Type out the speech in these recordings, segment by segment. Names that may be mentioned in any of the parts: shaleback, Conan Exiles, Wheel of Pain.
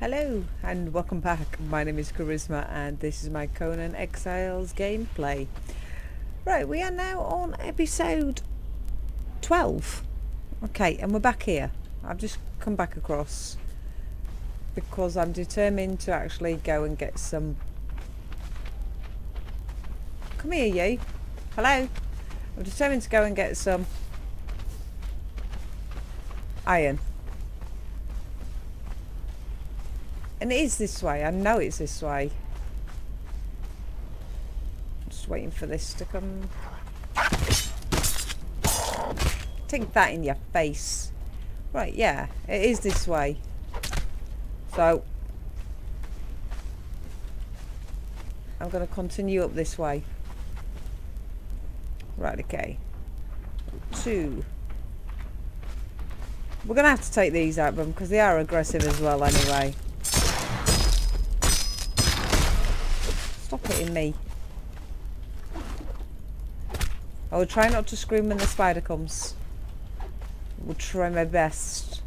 Hello and welcome back. My name is Charisma and this is my Conan Exiles gameplay. Right, we are now on episode 12. Okay, and we're back here. I've just come back across because I'm determined to actually go and get some... Come here, you. Hello. I'm determined to go and get some iron. And it is this way, I know it's this way. Just waiting for this to come. Take that in your face. Right, yeah, it is this way. So, I'm going to continue up this way. Right, okay. Two. We're going to have to take these out, but because they are aggressive as well anyway. Stop hitting me. I will try not to scream when the spider comes. I will try my best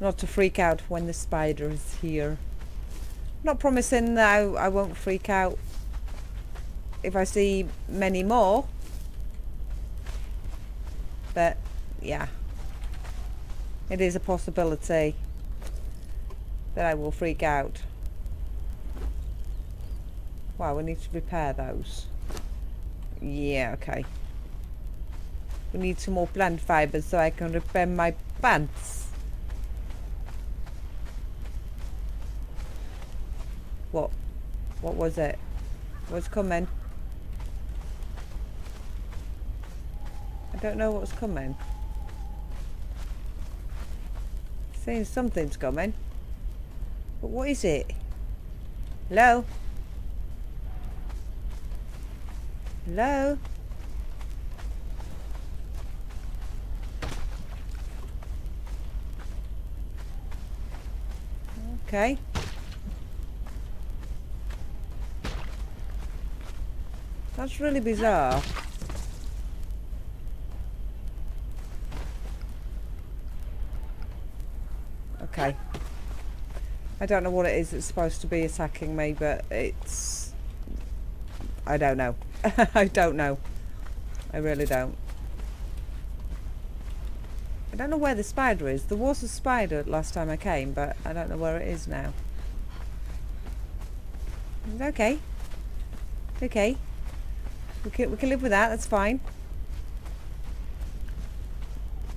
not to freak out when the spider is here. Not promising that I won't freak out if I see many more. But yeah, it is a possibility that I will freak out. Wow, we need to repair those. Yeah, okay. We need some more plant fibres so I can repair my pants. What? What was it? What's coming? I don't know what's coming. I'm saying something's coming. But what is it? Hello? Hello? Okay. That's really bizarre. Okay. I don't know what it is that's supposed to be attacking me, but it's... I don't know. I don't know. I really don't. I don't know where the spider is. There was a spider last time I came, but I don't know where it is now. It's okay. It's okay. We can live with that. That's fine.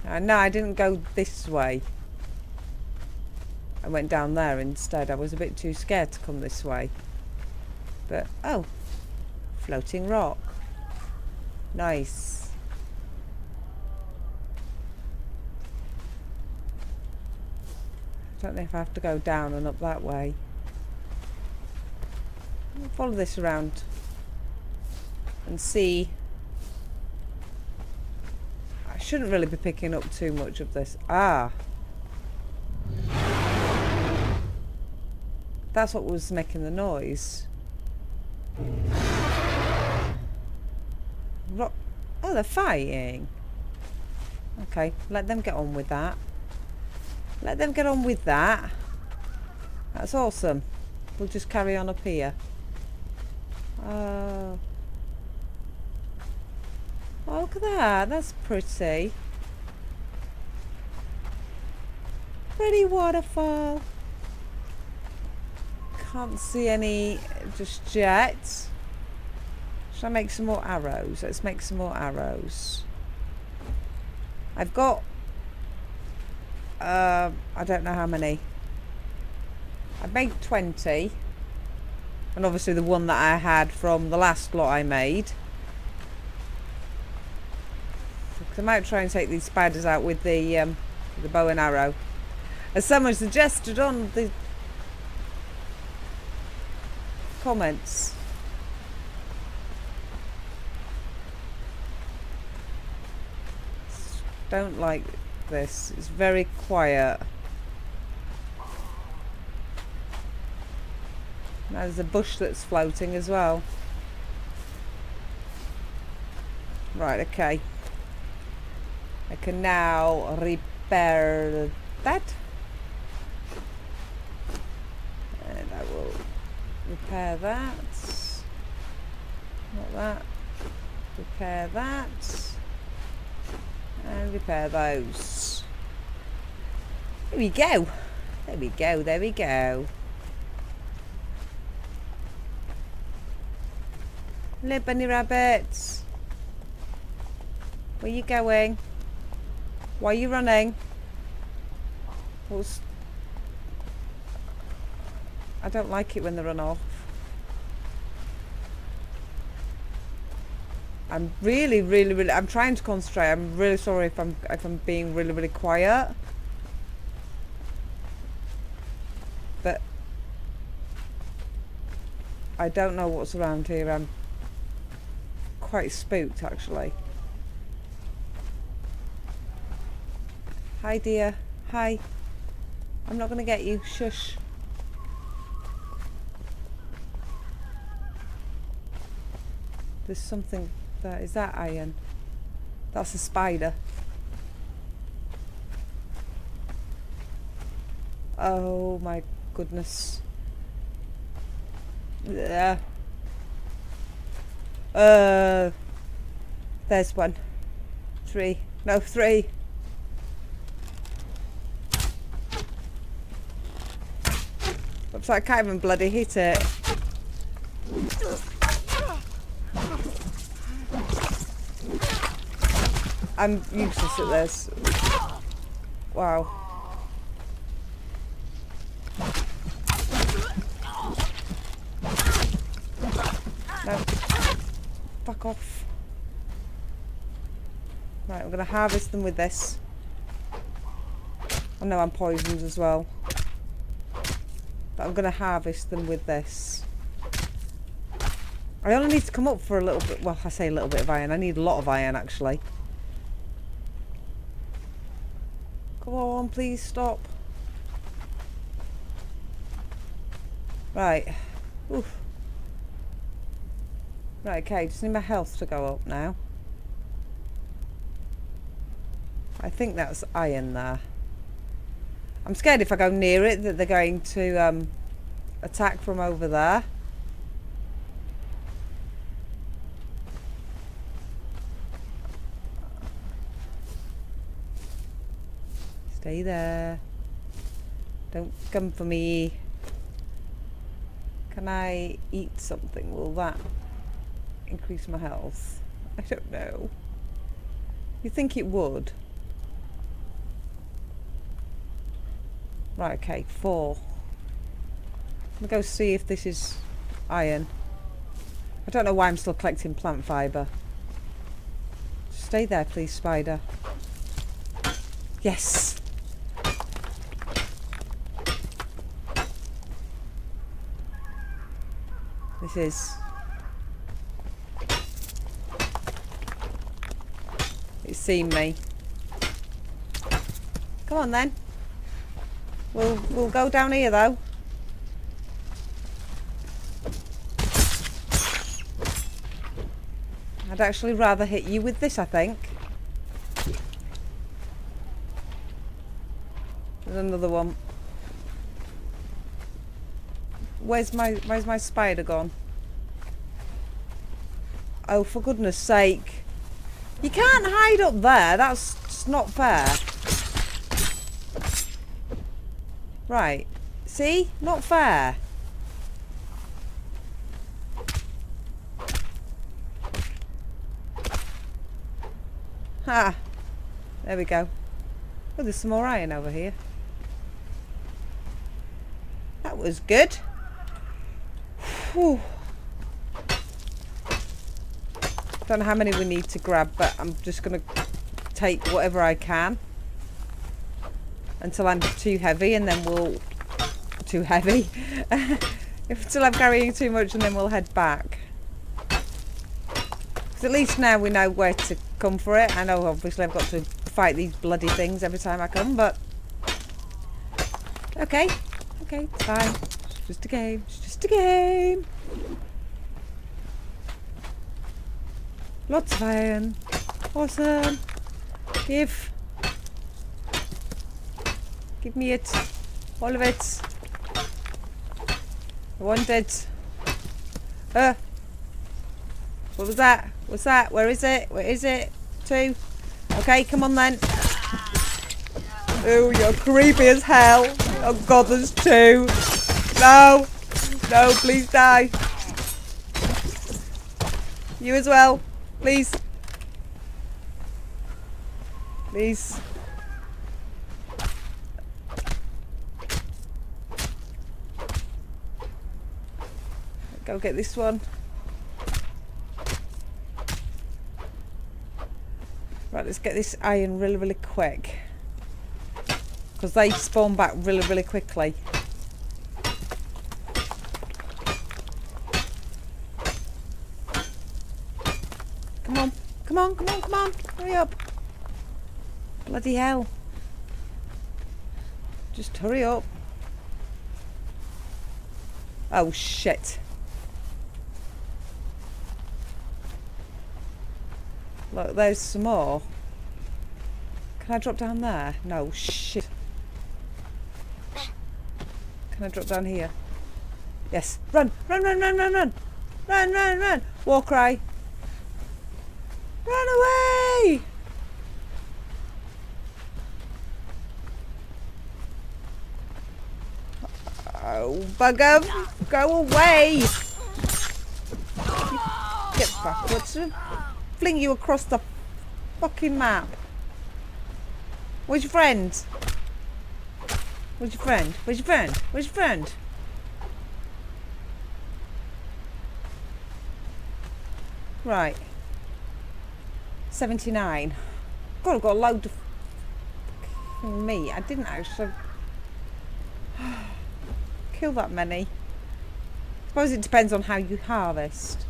No, I didn't go this way. I went down there instead. I was a bit too scared to come this way. But, oh. Floating rock. Nice. I don't know if I have to go down and up that way. I'll follow this around and see. I shouldn't really be picking up too much of this. Ah. That's what was making the noise. Rock. Oh, they're fighting. Okay, let them get on with that. Let them get on with that. That's awesome. We'll just carry on up here. Oh. Oh, look at that. That's pretty. Pretty waterfall. Can't see any just yet. Shall I make some more arrows? Let's make some more arrows. I've got... I don't know how many. I've made 20. And obviously the one that I had from the last lot I made. I might try and take these spiders out with the bow and arrow. As someone suggested on the comments. Don't like this. It's very quiet. Now there's a bush that's floating as well. Right, okay. I can now repair that. Repair that. Not that. Repair that. And repair those. There we go. There we go. There we go. Hello, bunny rabbits. Where are you going? Why are you running? I don't like it when they run off. I'm really I'm trying to concentrate. I'm really sorry if I'm being really quiet. But I don't know what's around here. I'm quite spooked actually. Hi dear. Hi. I'm not going to get you. Shush. There's something there. Is that iron? That's a spider. Oh my goodness. Yeah. There's one. Three. No, three. Oops, I can't even bloody hit it. I'm useless at this. Wow. No. Fuck off. Right, I'm going to harvest them with this. I know I'm poisoned as well. But I'm going to harvest them with this. I only need to come up for a little bit. Well, I say a little bit of iron. I need a lot of iron actually. Come on, please stop. Right. Oof. Right, okay, just need my health to go up now. I think that's iron there. I'm scared if I go near it that they're going to attack from over there. Stay there. Don't come for me. Can I eat something? Will that increase my health? I don't know. You'd think it would. Right, okay, four. I'm gonna go see if this is iron. I don't know why I'm still collecting plant fibre. Stay there, please, spider. Yes! This is... It's seen me. Come on then. We'll go down here though. I'd actually rather hit you with this, I think. There's another one. Where's my spider gone? Oh, for goodness sake. You can't hide up there. That's not fair. Right, see? Not fair. Ha! There we go. Oh, there's some more iron over here. That was good. Whew. Don't know how many we need to grab, but I'm just going to take whatever I can. Until I'm too heavy, and then we'll... Too heavy? Until I'm carrying too much, and then we'll head back. Because at least now we know where to come for it. I know, obviously, I've got to fight these bloody things every time I come, but... Okay. Okay, it's fine. It's just a game. It's just a game. Lots of iron. Awesome. Give me it. All of it. I want it. What was that? What's that? Where is it? Where is it? Two. Okay, come on then. Oh, you're creepy as hell. Oh god, there's two. No. No, please die. You as well. Please. Please. Go get this one. Right, let's get this iron really, really quick. Because they spawn back really, really quickly. Come on, come on, come on, come on. Hurry up. Bloody hell. Just hurry up. Oh, shit. Look, there's some more. Can I drop down there? No, shit. Can I drop down here? Yes. Run, run, run, run, run, run. Run, run, run. War cry. Run away! Oh, bugger. Go away. Get backwards. Fling you across the fucking map. Where's your friend? Where's your friend? Where's your friend? Where's your friend? Right. 79. God, I've got a load of me. I didn't actually kill that many. I suppose it depends on how you harvest.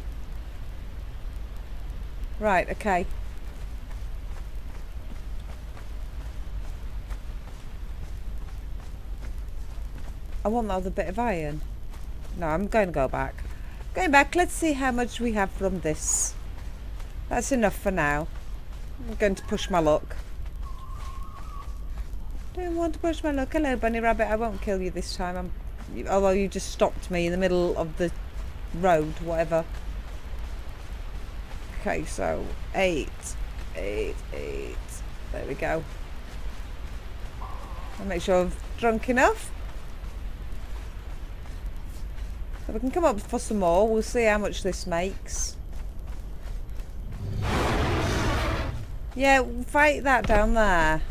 Right, okay. I want that other bit of iron. No, I'm going to go back. Going back, let's see how much we have from this. That's enough for now. I'm going to push my luck. Don't want to push my luck. Hello, bunny rabbit. I won't kill you this time. Although you just stopped me in the middle of the road, whatever. Okay, so eight. There we go. I'll make sure I've drunk enough. So we can come up for some more. We'll see how much this makes. Yeah, we'll fight that down there.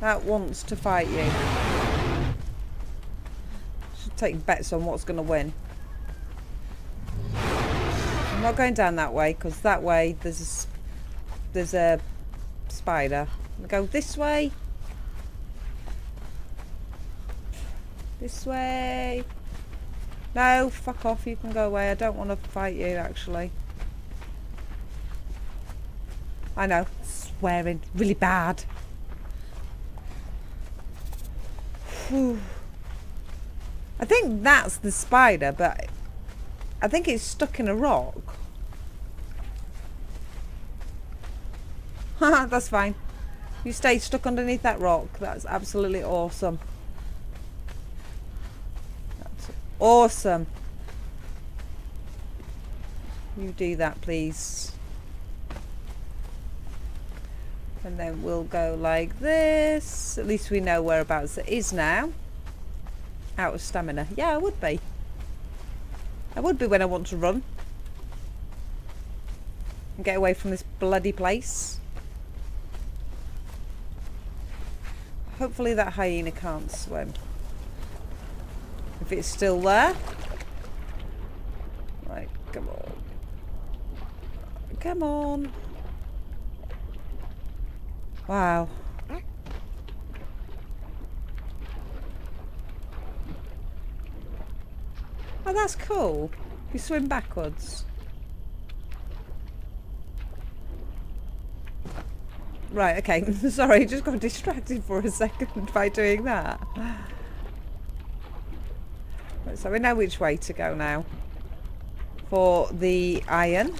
That wants to fight you. Should take bets on what's going to win. I'm not going down that way because that way there's a spider. I'll go this way. This way. No, fuck off. You can go away. I don't want to fight you, actually. I know. Swearing. Really bad. Whew. I think that's the spider, but I think it's stuck in a rock. Haha, that's fine. You stay stuck underneath that rock. That's absolutely awesome. That's awesome. You do that, please. And then we'll go like this. At least we know whereabouts it is now. Out of stamina. Yeah, I would be. I would be when I want to run and get away from this bloody place. Hopefully that hyena can't swim. If it's still there. Right, come on. Come on. Wow. Oh, that's cool. You swim backwards. Right, okay. Sorry, just got distracted for a second by doing that. Right, so we know which way to go now. For the iron.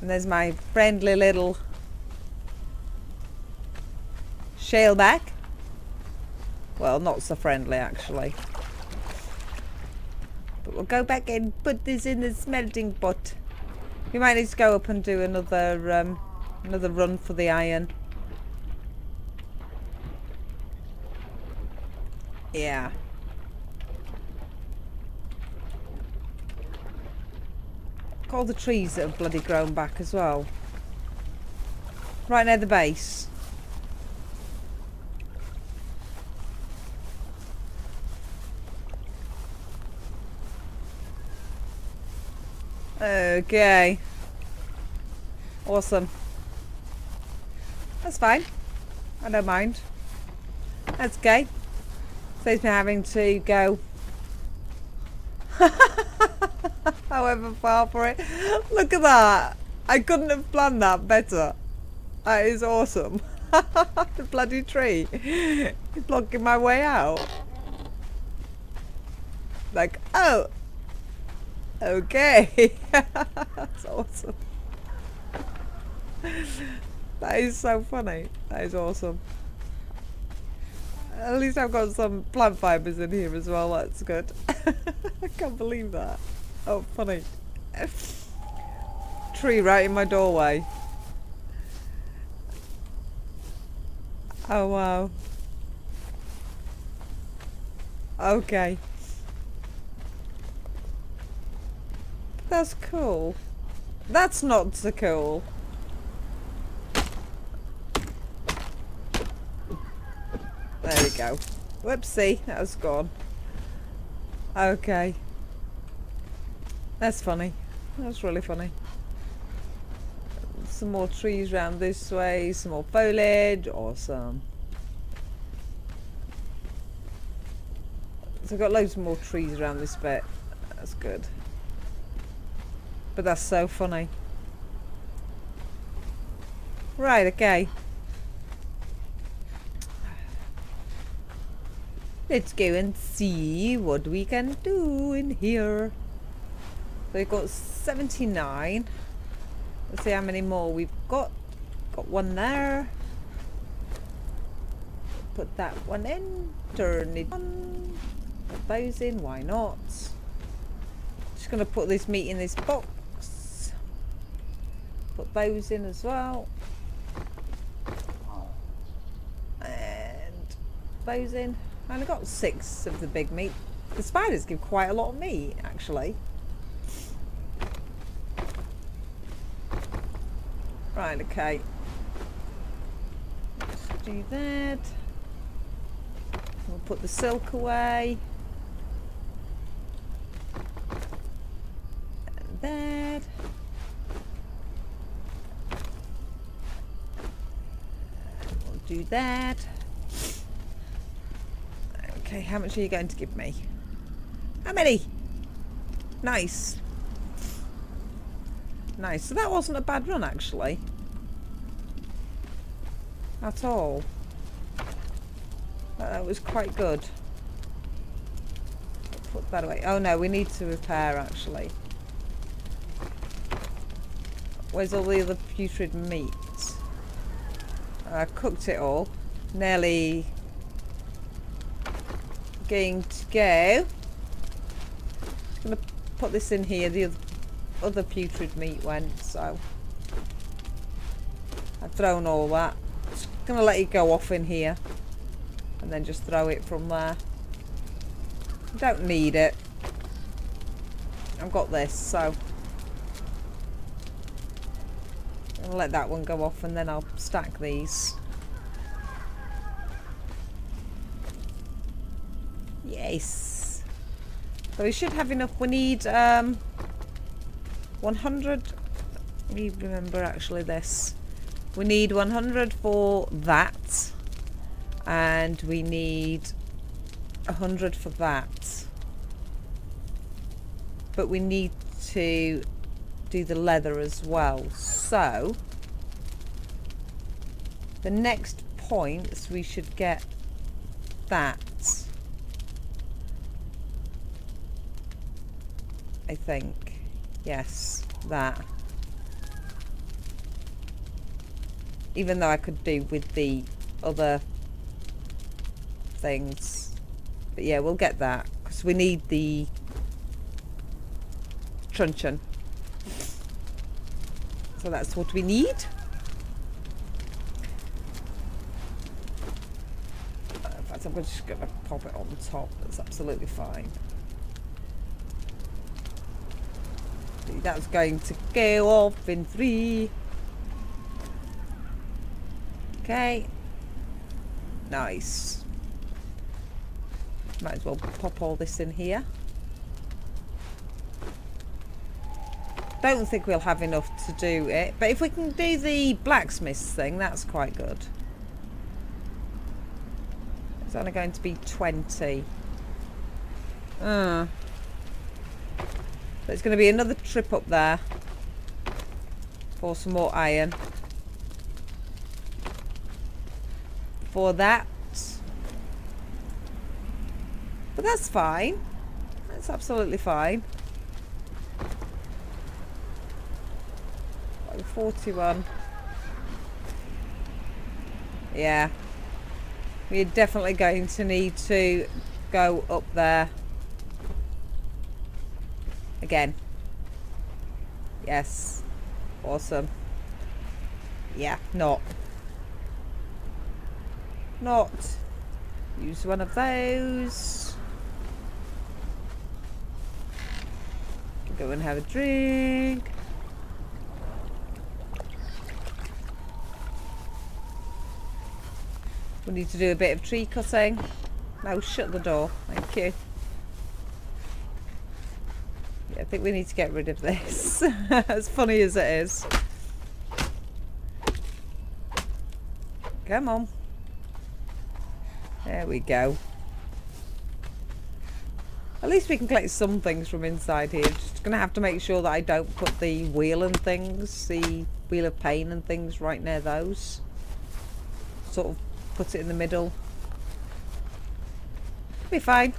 And there's my friendly little shaleback. Well, not so friendly actually. But we'll go back and put this in the smelting pot. We might need to go up and do another another run for the iron. Yeah. Look at all the trees that have bloody grown back as well. Right near the base. Okay. Awesome. That's fine. I don't mind. That's okay. Saves me having to go however far for it. Look at that. I couldn't have planned that better. That is awesome. The bloody tree. It's blocking my way out. Like, oh. Okay. That's awesome. That is so funny. That is awesome. At least I've got some plant fibres in here as well. That's good. I can't believe that. Oh, funny. Tree right in my doorway. Oh, wow. Okay. That's cool. That's not so cool. There we go. Whoopsie, that was gone. Okay. That's funny. That's really funny. Some more trees round this way, some more foliage, awesome. So I've got loads more trees around this bit. That's good. But that's so funny. Right, okay. Let's go and see what we can do in here. So we've got 79. Let's see how many more we've got. Got one there. Put that one in. Turn it on. Put those in. Why not? Just going to put this meat in this box. Put those in as well, and those in. I only got 6 of the big meat. The spiders give quite a lot of meat actually. Right, okay, let's do that. We'll put the silk away, and that. Do that. Okay, how much are you going to give me? How many? Nice. Nice. So that wasn't a bad run actually. At all. That was quite good. Put that away. Oh no, we need to repair actually. Where's all the other putrid meat? I cooked it all, nearly going to go. Just going to put this in here. The other putrid meat went, so I've thrown all that. Just going to let it go off in here and then just throw it from there. I don't need it. I've got this, so I'll let that one go off and then I'll stack these. Yes. So we should have enough. We need 100. You remember actually this. We need 100 for that. And we need 100 for that. But we need to do the leather as well. So the next points we should get that, I think. Yes, that. Even though I could do with the other things. But yeah, we'll get that because we need the truncheon. So that's what we need. In fact, I'm just going to pop it on top. That's absolutely fine. That's going to go off in 3. Okay. Nice. Might as well pop all this in here. Don't think we'll have enough to do it, but if we can do the blacksmith's thing, that's quite good. It's only going to be 20. There's going to be another trip up there for some more iron. For that. But that's fine. That's absolutely fine. 41. Yeah. We're definitely going to need to go up there. Again. Yes. Awesome. Yeah, not. Use one of those. Go and have a drink. We need to do a bit of tree cutting. Now shut the door. Thank you. Yeah, I think we need to get rid of this. As funny as it is. Come on. There we go. At least we can collect some things from inside here. Just going to have to make sure that I don't put the wheel and things, the Wheel of Pain and things right near those. Sort of put it in the middle. It'll be fine.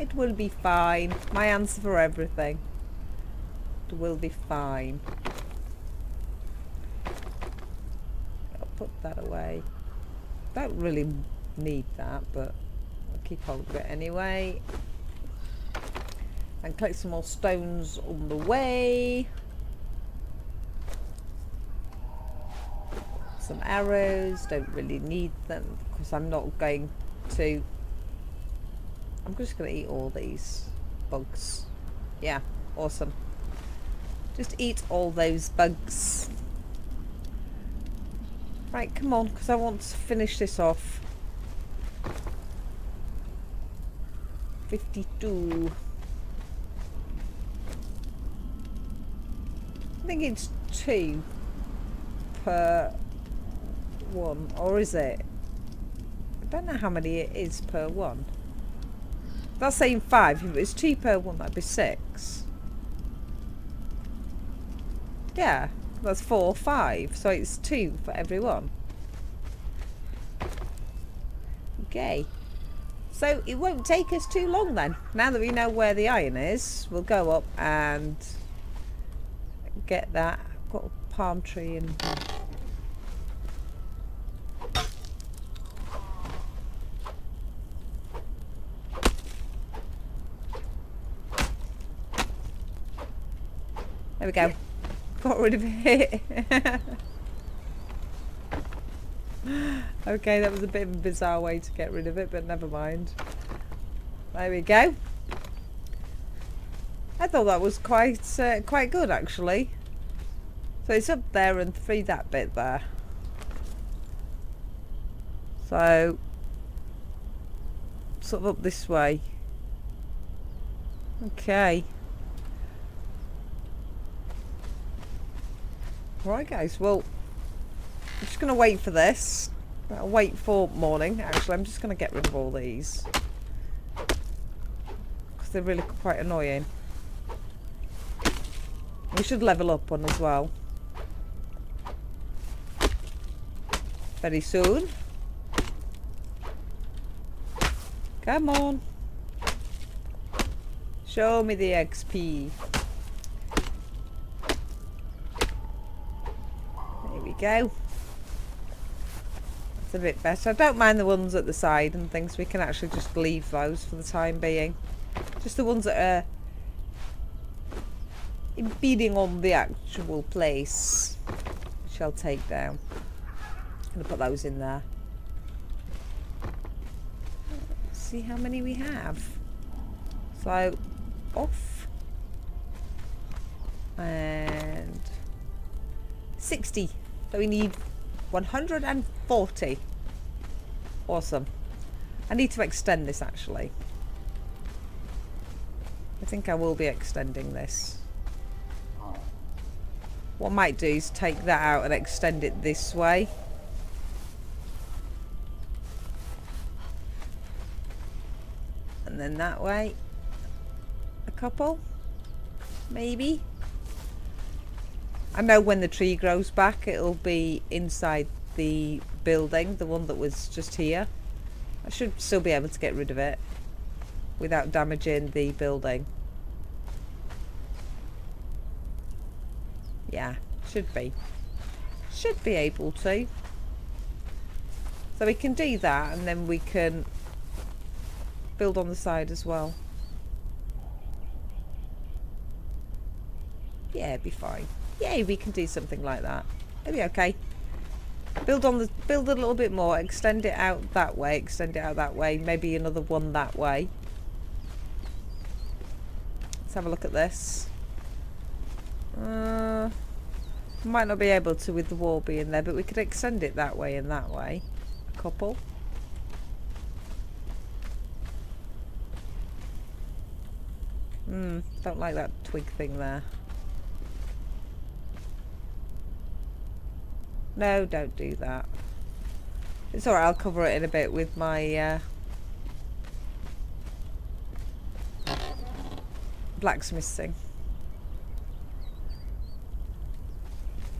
It will be fine. My answer for everything. It will be fine. I'll put that away. Don't really need that, but I'll keep hold of it anyway. And collect some more stones on the way. Some arrows, don't really need them because I'm not going to. I'm just going to eat all these bugs. Yeah, awesome. Just eat all those bugs. Right, come on, because I want to finish this off. 52. I think it's 2 per one, or is it? I don't know how many it is per one. That's saying 5. If it was 2 per one, that'd be 6. Yeah. That's 4, 5, so it's 2 for everyone. Okay, so it won't take us too long then. Now that we know where the iron is, we'll go up and get that. I've got a palm tree in here. There we go. Got rid of it. Okay, that was a bit of a bizarre way to get rid of it, but never mind. There we go. I thought that was quite good actually. So it's up there and through that bit there. So sort of up this way. Okay. Right guys, well, I'm just going to wait for this. I'll wait for morning. Actually, I'm just going to get rid of all these because they're really quite annoying. We should level up one as well very soon. Come on, show me the XP. Go. It's a bit better. I don't mind the ones at the side and things. We can actually just leave those for the time being. Just the ones that are impeding on the actual place, which I'll take down. I'm going to put those in there. Let's see how many we have. So, off. And 60. So we need 140. Awesome. I need to extend this actually. I think I will be extending this. What I might do is take that out and extend it this way. And then that way. A couple. Maybe. I know when the tree grows back it'll be inside the building, the one that was just here. I should still be able to get rid of it without damaging the building. Yeah, should be able to. So we can do that, and then we can build on the side as well. Yeah, it'd be fine. Yay, we can do something like that. It'll be okay. Build a little bit more, extend it out that way, extend it out that way, maybe another one that way. Let's have a look at this. Might not be able to with the wall being there, but we could extend it that way and that way. A couple. Don't like that twig thing there. No, don't do that. It's alright, I'll cover it in a bit with my blacksmith thing.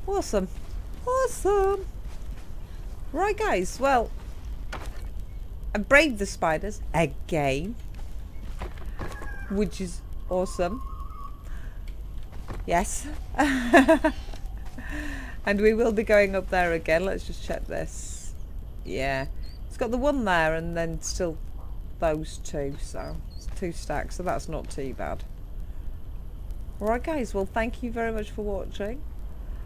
Awesome. Awesome. Right guys, well, I braved the spiders again, which is awesome. Yes. And we will be going up there again. Let's just check this. Yeah. It's got the one there and then still those two. So it's two stacks. So that's not too bad. Alright guys. Well, thank you very much for watching.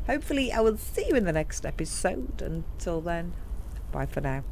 Hopefully I will see you in the next episode. Until then, bye for now.